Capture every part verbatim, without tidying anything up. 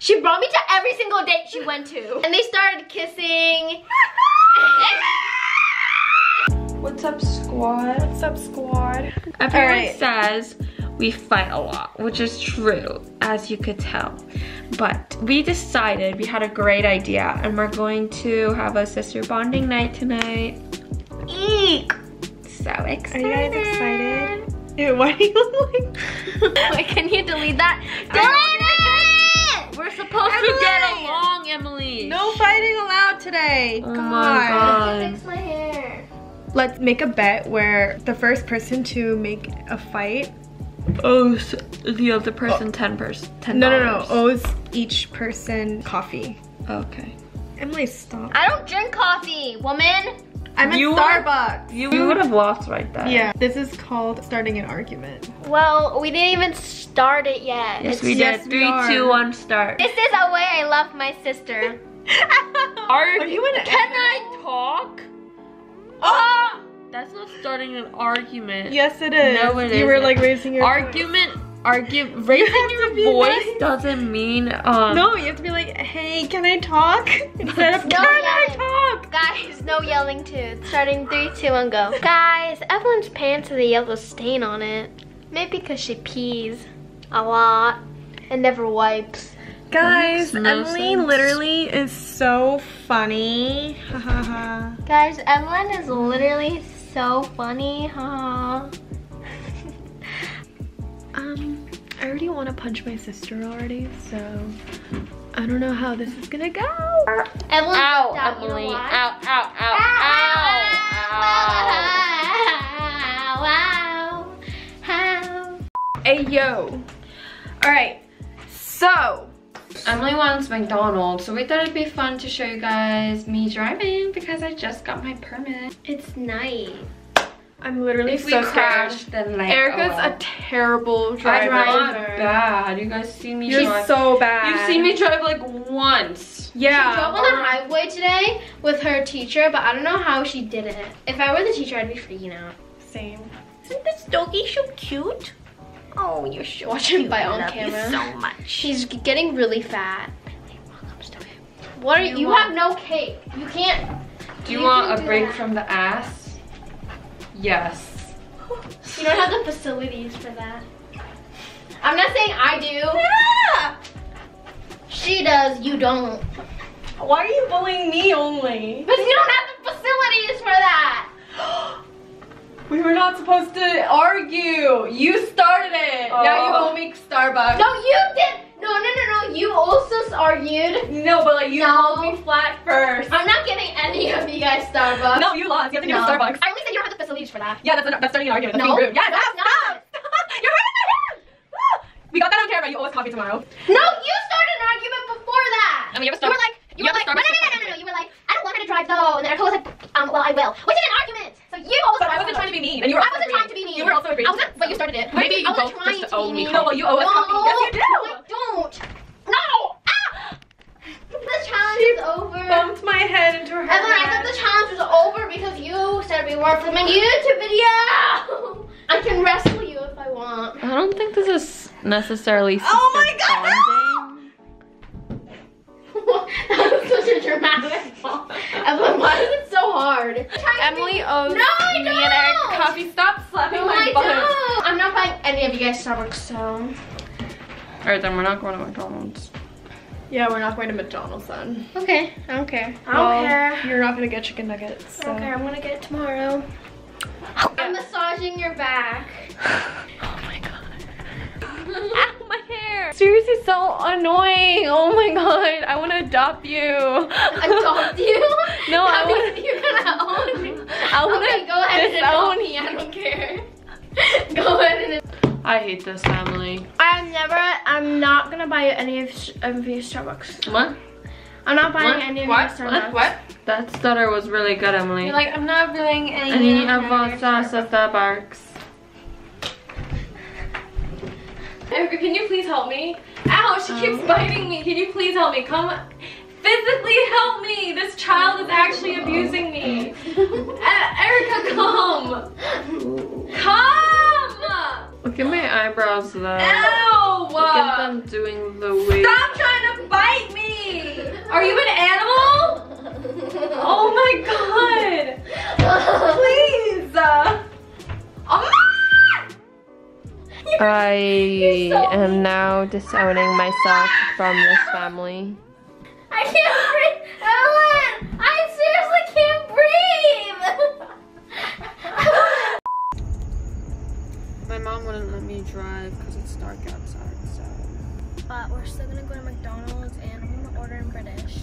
She brought me to every single date she went to. And they started kissing. What's up, squad? What's up, squad? Everyone right. says we fight a lot, which is true, as you could tell. But we decided, we had a great idea, and we're going to have a sister bonding night tonight. Eek! So excited. Are you guys excited? Ew, why are you like... Wait, can you delete that? Delete it! We're supposed Emily! to get along, Emily. No fighting allowed today. Oh God. my God. Let me fix my hair. Let's make a bet where the first person to make a fight owes the other person oh. ten dollars. No, no, no. Owes each person coffee. Okay. Emily, stop. I don't drink coffee, woman. I'm at Starbucks. You, you would have lost right there. Yeah. This is called starting an argument. Well, we didn't even start it yet. Yes, it's, we did. Yes, Three, we two, one, start. This is a way I love my sister. Are, Are you in Can I talk? Oh! That's not starting an argument. Yes, it is. No, it is. You were like raising your argument. Voice. Argue. Raising your voice nice. doesn't mean. Um, no, you have to be like, hey, can I talk? Instead of no can yelling. I talk? Guys, no yelling too. Starting three, two, one, go. Guys, Evelyn's pants has a yellow stain on it. Maybe because she pees a lot and never wipes. Guys, no Emily sense. literally is so funny. Guys, Evelyn is literally. So funny, huh? um, I already want to punch my sister already, so I don't know how this is gonna go. Evelyn, ow, Emily, ow, ow, ow, ow, ow, ow, ow, hey yo! All right, so. Emily wants McDonald's, so we thought it'd be fun to show you guys me driving because I just got my permit. It's night. I'm literally if so we crash, scared. Then like, Erica's oh well. a terrible driver. I drive bad. You guys see me You're drive. You're so bad. You've seen me drive like once. Yeah. She drove on the highway today with her teacher, but I don't know how she did it. If I were the teacher, I'd be freaking out. Same. Isn't this doggy so cute? Oh, you're so Watch him bite on camera. so much. He's getting really fat. Hey, welcome to it. What are you? You have no cake. You can't. Do you, you want a break that. from the ass? Yes. You don't have the facilities for that. I'm not saying I do. Yeah. She does. You don't. Why are you bullying me only? Because you don't have the facilities for that. We were not supposed to argue. You started it. Oh. Now you owe me Starbucks. No, you did. No, no, no, no. You also argued. No, but like you no. hold me flat first. I'm not giving any of you guys Starbucks. No, you lost. You have to give no. Starbucks. I only said you don't have the facilities for that. Yeah, that's, that's starting an argument. That's no, being rude. Yeah, that's no, not. Stop. You're hurting my hand. We got that on camera. You owe us coffee tomorrow. No, you started an argument before that. I mean, you have a Starbucks. You were like, you, you were like, no, no, no, no, no, no. You were like, I don't want her to drive though. And then Erica was like, um, well, I will. Which is an argument. So you always but I wasn't trying to be mean. And you were I wasn't trying to be mean. You were also agreeing. I wasn't, but you started it. Maybe you both just to owe me. No, well, you owe us coffee. Yes, you do. No, I don't. No. Ah! The challenge she is over. bumped my head into her Evelyn, head. I thought the challenge was over because you said we weren't filming a YouTube video. I can wrestle you if I want. I don't think this is necessarily Oh my God, no! That was such a dramatic fall. Evelyn, why is it so hard? Emily owes no, I me don't. and Eric coffee. Stop slapping no, my butt. I'm not buying any of you guys Starbucks, so. All right, then we're not going to McDonald's. Yeah, we're not going to McDonald's then. Okay, I don't care. I don't well, care. You're not going to get chicken nuggets. So. I don't care, I'm going to get it tomorrow. I'm massaging your back. Oh my God. Ow, my hair. Seriously, so annoying. Oh my God, I want to adopt you. Adopt you? No, that I want to. You're going to own me. I wanna okay, go ahead and adopt me. I don't care. Go ahead and I hate this family. I'm never, I'm not gonna buy any of, of your Starbucks. What? I'm not buying what? any of what? your Starbucks. What? What? That stutter was really good, Emily. You're like, I'm not buying any, any of, of your Starbucks. Starbucks. Erica, can you please help me? Ow, she um, keeps biting me. Can you please help me? Come physically help me. This child is actually abusing me. uh, Erica, come. Come. Look at my eyebrows though. Ow! Look at them doing the weird. Stop trying to I so am now disowning myself from this family. I can't breathe. Ellen! I seriously can't breathe! My mom wouldn't let me drive because it's dark outside, so... But we're still gonna go to McDonald's and I'm gonna order in British.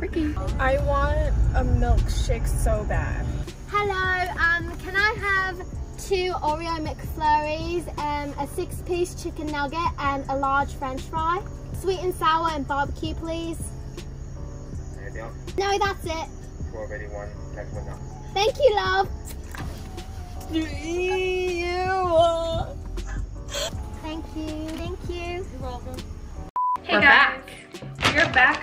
Ricky. I want a milkshake so bad. Hello, um, can I have two Oreo McFlurries, um, a six-piece chicken nugget and a large french fry? Sweet and sour and barbecue, please. Anything else? No, that's it. twelve eighty-one, next window. Thank you, love. Thank you, thank you. You're welcome. Hey, We're guys. back. We're back.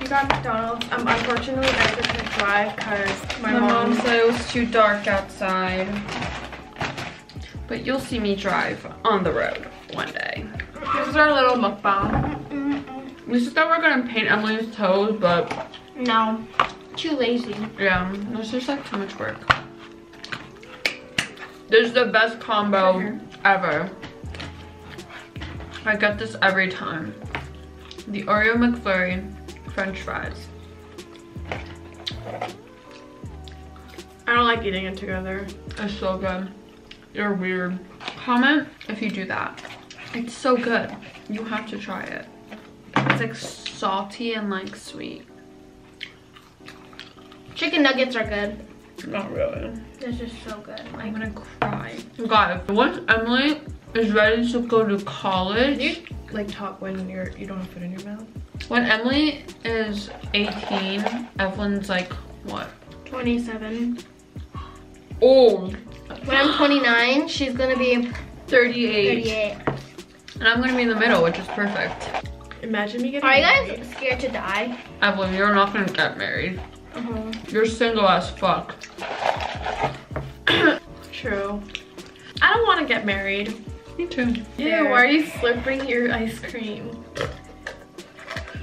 We got McDonald's. Um, unfortunately, I couldn't drive because my, my mom, mom said it was too dark outside. But you'll see me drive on the road one day. This is our little mukbang. Mm-mm-mm. We just thought we were gonna paint Emily's toes, but no, too lazy. Yeah, there's just like too much work. This is the best combo mm-hmm. ever. I get this every time. The Oreo McFlurry. French fries. I don't like eating it together. It's so good. You're weird. Comment if you do that. It's so good. You have to try it. It's like salty and like sweet. Chicken nuggets are good. Not really. They're just so good. Like, I'm gonna cry. Guys, once Emily is ready to go to college, you like talk when you're you don't have food in your mouth. When Emily is eighteen, Evelyn's like, what? twenty-seven. Oh. When I'm twenty-nine, she's gonna be thirty-eight. thirty-eight. And I'm gonna be in the middle, which is perfect. Imagine me getting married. Are you guys married. scared to die? Evelyn, you're not gonna get married. Uh-huh. You're single as fuck. True. I don't wanna get married. Me too. Ew, why are you slurping your ice cream?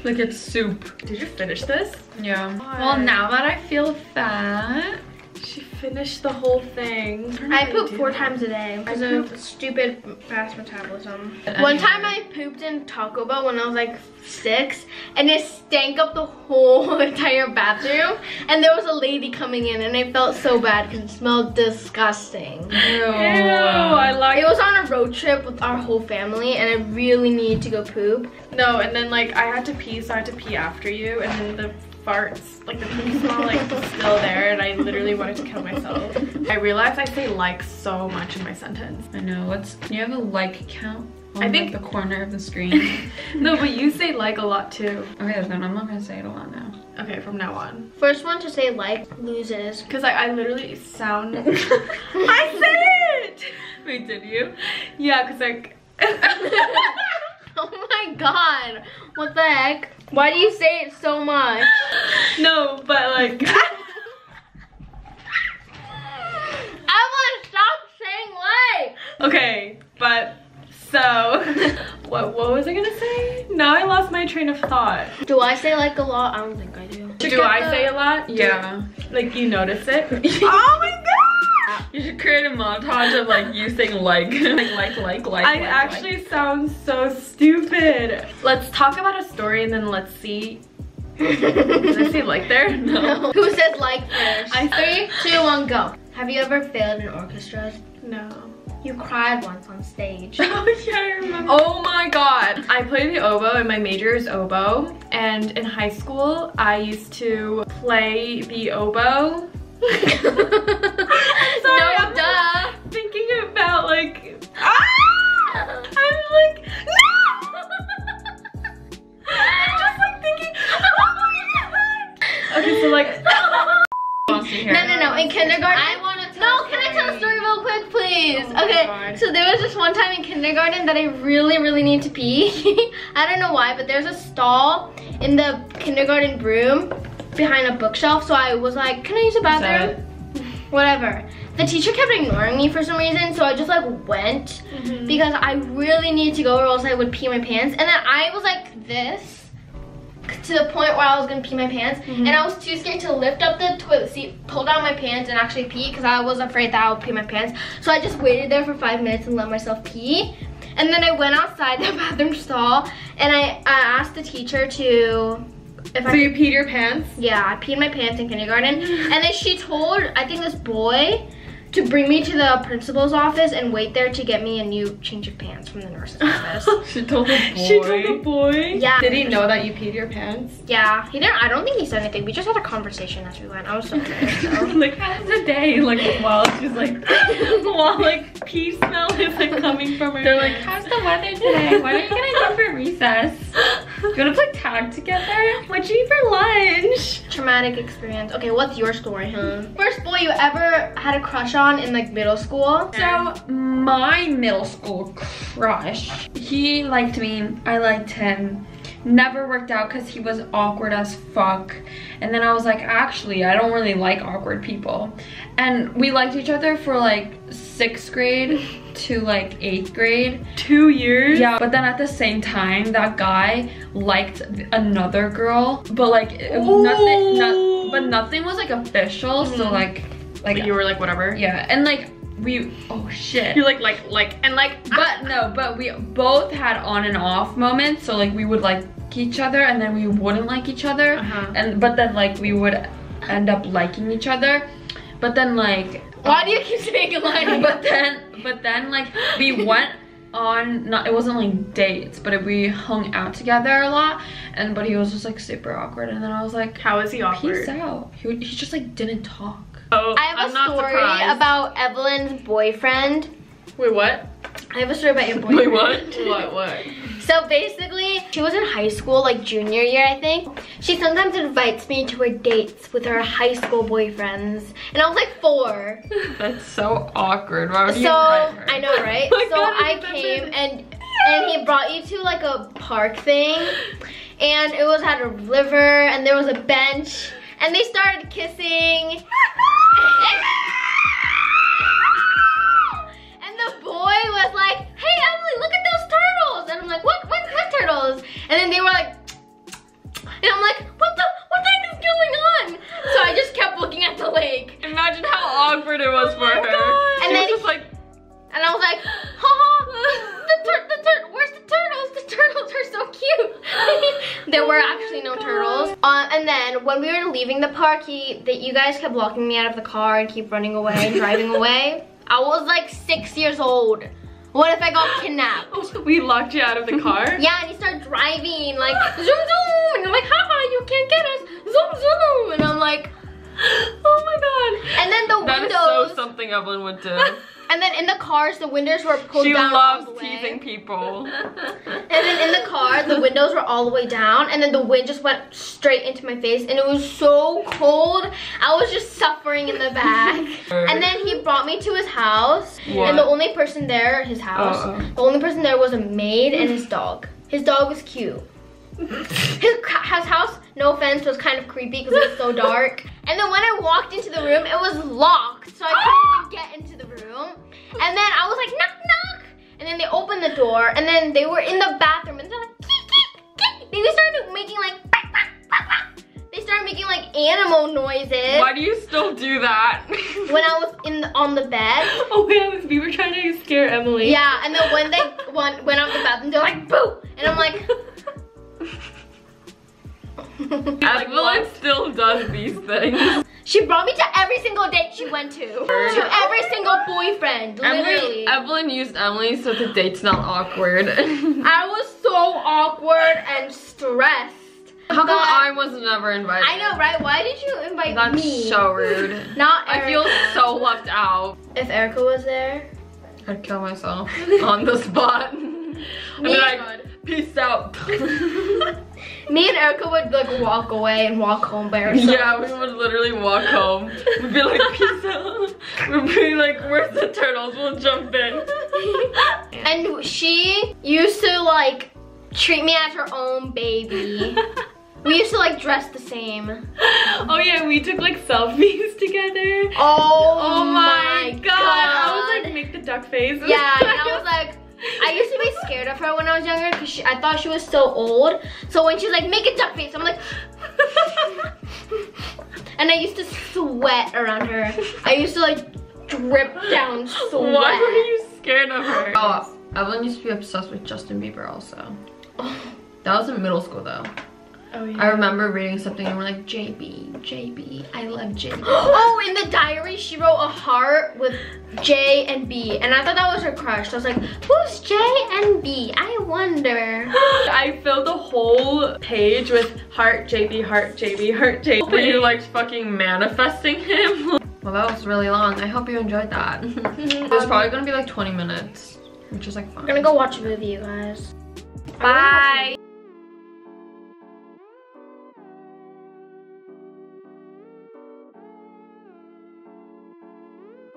Like it's soup. Did you finish this? Yeah. Why? Well, now that I feel fat. She finished the whole thing. I poop four that. times a day. I have stupid fast metabolism. Anyway. One time I pooped in Taco Bell when I was like six and it stank up the whole entire bathroom. And there was a lady coming in and I felt so bad because it smelled disgusting. Ew. Ew, I like it. It was on a road trip with our whole family and I really needed to go poop. No, and then like I had to pee, so I had to pee after you and then the farts, like the pee smell like still there and I literally wanted to kill myself. I realized I say like so much in my sentence. I know, what's, you have a like count on I think, like, the corner of the screen? No, but you say like a lot too. Okay, then I'm not gonna say it a lot now. Okay, from now on. First one to say like loses. Cause like, I literally sound, I said it! Wait, did you? Yeah, cause like. Oh my god, what the heck? Why do you say it so much? No, but like... Evelyn, stop saying like! Okay, but so... what, what was I gonna say? Now I lost my train of thought. Do I say like a lot? I don't think I do. Do I the... say a lot? Yeah. yeah. Like you notice it? Oh my god! You should create a montage of like you saying like. Like, like, like, like, I like, actually like. sound so stupid. Let's talk about a story and then let's see. Did I say like there? No. no. Who says like first? I three, two, one, go. Have you ever failed in orchestras? No. You cried once on stage. Oh yeah, I remember. Oh my god. I play the oboe and my major is oboe. And in high school, I used to play the oboe. I'm sorry, no, I'm duh. Like, thinking about like, ah! I'm like, no! I'm just like thinking, oh my god! Okay, so like, no, no, no, in kindergarten, I want to tell No, can I tell a story real quick, please? Oh okay, god. So there was this one time in kindergarten that I really, really need to pee. I don't know why, but there's a stall in the kindergarten room behind a bookshelf, so I was like, can I use the bathroom? Whatever. The teacher kept ignoring me for some reason, so I just like went mm-hmm. because I really needed to go or else I would pee my pants. And then I was like this to the point where I was gonna pee my pants, mm-hmm. and I was too scared to lift up the toilet seat, pull down my pants, and actually pee, because I was afraid that I would pee my pants. So I just waited there for five minutes and let myself pee. And then I went outside the bathroom stall, and I, I asked the teacher to... If so I, you peed your pants? Yeah, I peed my pants in kindergarten. And then she told, I think this boy, to bring me to the principal's office and wait there to get me a new change of pants from the nurse's office. She told the boy? She told the boy? Yeah. Did he know that you peed your pants? Yeah, he didn't, I don't think he said anything. We just had a conversation as we went. I was so good, so. Like, how was the day? Like, while she's like, while like, pee smell is like coming from her. They're like, how's the weather today? What are you gonna do for recess? You wanna play tag together? What'd you eat for lunch? Traumatic experience. Okay, what's your story, huh? First boy you ever had a crush on in like middle school? So my middle school crush, he liked me, I liked him, never worked out because he was awkward as fuck. And then I was like, actually I don't really like awkward people. And we liked each other for like sixth grade to like eighth grade. Two years. Yeah, but then at the same time that guy liked another girl, but like it was nothing, no, but nothing was like official. Mm-hmm. So like Like but you were like whatever. Yeah, and like we, oh shit. You like like like and like. But no, but we both had on and off moments. So like we would like each other, and then we wouldn't like each other, uh-huh. and but then like we would end up liking each other. But then like. Why um, do you keep saying like? But then, but then like we went on. Not it wasn't like dates, but it, we hung out together a lot. And but he was just like super awkward, and then I was like, how is he awkward? Peace out. He he just like didn't talk. Oh, I have I'm a story surprised. about Evelyn's boyfriend. Wait, what? I have a story about your boyfriend. Wait, what? What, what? So basically, she was in high school, like junior year, I think. She sometimes invites me to her dates with her high school boyfriends. And I was like four. That's so awkward. Why would you invite her? I know, right? Oh so God, I came been... and and he brought you to like a park thing. And it was at a river, and there was a bench. And they started kissing. And the boy was like, hey Emily, look at those turtles. And I'm like, what, what, what turtles? And then they were like, and I'm like, what the, what the heck is going on? So I just kept looking at the lake. Imagine how awkward it was oh for her. God. And she then was just he, like, and I was like, haha, the tur the tur where's the turtles? The turtles are so cute. There were actually no turtles. Um, and then when we were leaving the park, he, that you guys kept locking me out of the car and keep running away and driving away. I was like six years old. What if I got kidnapped? We locked you out of the car? Yeah, and he started driving like zoom zoom. And I'm like, haha, you can't get us. Zoom zoom. And I'm like, oh my god. And then the that windows. That is so something Evelyn would do. And then in the cars, the windows were pulled she down. She loves all the way. Teasing people. And then in the car, the windows were all the way down, and then the wind just went straight into my face, and it was so cold. I was just suffering in the back. And then he brought me to his house, what? and the only person there, his house, uh-oh. the only person there was a maid and his dog. His dog was cute. His, his house, no offense, was kind of creepy because it was so dark. And then when I walked into the room, it was locked, so I couldn't even get into the room. And then I was like, knock, knock. And then they opened the door, and then they were in the bathroom, and they're like, keek, keek, keek. They started making like, bah, bah, bah, bah. They started making like animal noises. Why do you still do that? When I was in the, on the bed. Oh yeah, we were trying to scare Emily. Yeah, and then when they went, went out the bathroom, they were like, boo. And I'm like, Evelyn still does these things. She brought me to every single date she went to. To every single boyfriend, literally. Emily, Evelyn used Emily so the date's not awkward. I was so awkward and stressed. How come I was never invited? I know, right? Why did you invite That's me? That's so rude. Not Erica. I feel so left out. If Erica was there, I'd kill myself on the spot. I'd be like, peace out. Me and Erica would like walk away and walk home by ourselves. Yeah, we would literally walk home. We'd be like, peace out. We'd be like, where's the turtles? We'll jump in. And she used to like treat me as her own baby. We used to like dress the same. Oh yeah, we took like selfies together. Oh, oh my god. god. I was like, make the duck face. Yeah, and I was like, I used to be scared of her when I was younger because she, I thought she was so old. So when she's like, make a duck face, I'm like, and I used to sweat around her. I used to like drip down sweat. Why were you scared of her? Oh, Evelyn used to be obsessed with Justin Bieber also. That was in middle school though. Oh, yeah. I remember reading something and we're like, J B, J B, I love J B. Oh, in the diary, she wrote a heart with J and B. And I thought that was her crush. So I was like, who's J and B? I wonder. I filled the whole page with heart, J B, heart, J B, heart, J B. Were you like fucking manifesting him? Well, that was really long. I hope you enjoyed that. It was probably gonna be like twenty minutes, which is like fun. We're gonna go watch a movie, you guys. Bye.